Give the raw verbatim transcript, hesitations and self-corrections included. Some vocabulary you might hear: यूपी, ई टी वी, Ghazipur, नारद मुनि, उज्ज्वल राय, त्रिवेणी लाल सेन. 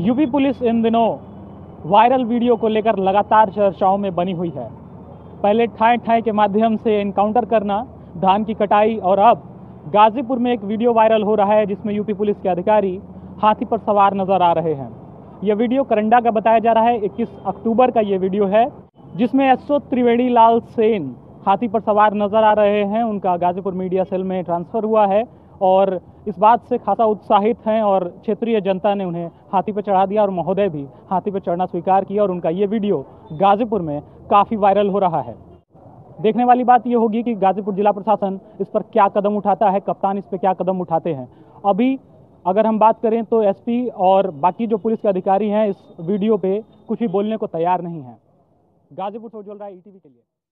यूपी police इन दिनों viral video को लेकर लगातार चर्चाओं में बनी हुई है। पहले ठाए ठाए के माध्यम से इनकाउंटर करना, धान की कटाई, और अब गाजीपुर में एक वीडियो वायरल हो रहा है जिसमें यूपी पुलिस के अधिकारी हाथी पर सवार नजर आ रहे हैं। यह वीडियो करंडा का बताया जा रहा है। इक्कीस अक्टूबर का ये वीडियो है जिसमें एसओ त्रिवेणी लाल सेन हाथी पर सवार नजर आ रहे हैं। उनका गाजीपुर मीडिया सेल में ट्रांसफ़र हुआ है और इस बात से खासा उत्साहित हैं और क्षेत्रीय जनता ने उन्हें हाथी पर चढ़ा दिया और महोदय भी हाथी पर चढ़ना स्वीकार किया और उनका ये वीडियो गाजीपुर में काफ़ी वायरल हो रहा है। देखने वाली बात यह होगी कि गाजीपुर जिला प्रशासन इस पर क्या कदम उठाता है, कप्तान इस पर क्या कदम उठाते हैं। अभी अगर हम बात करें तो एसपी और बाकी जो पुलिस के अधिकारी हैं इस वीडियो पे कुछ भी बोलने को तैयार नहीं है। गाजीपुर से उज्ज्वल राय, ई टी वी के लिए।